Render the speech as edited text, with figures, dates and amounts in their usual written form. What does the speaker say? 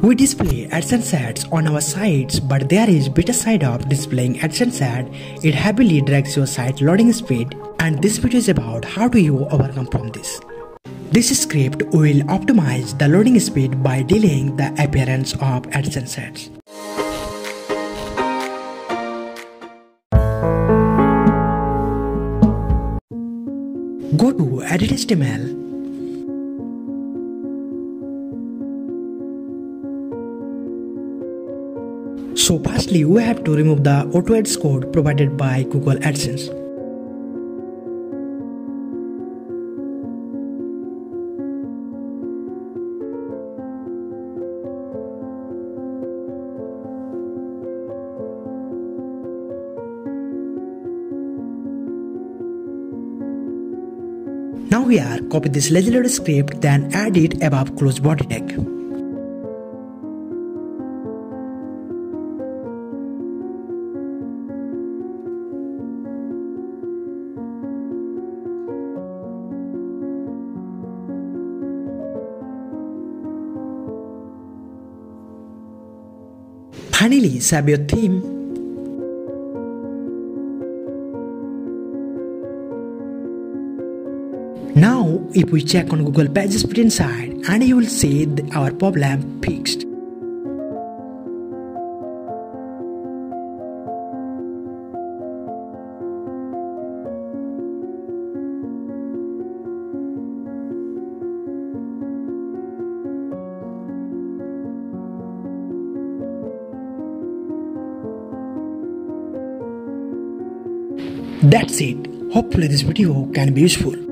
We display AdSense ads on our sites, but there is better side of displaying AdSense ad. It heavily drags your site loading speed, and this video is about how do you overcome from this. This script will optimize the loading speed by delaying the appearance of AdSense ads. Go to Edit HTML. So firstly, we have to remove the auto-ads code provided by Google AdSense. Now here, copy this Lazy Load script, then add it above close body tag. Finally, save your theme. Now, if we check on Google PageSpeed inside, and you will see our problem fixed. That's it. Hopefully this video can be useful.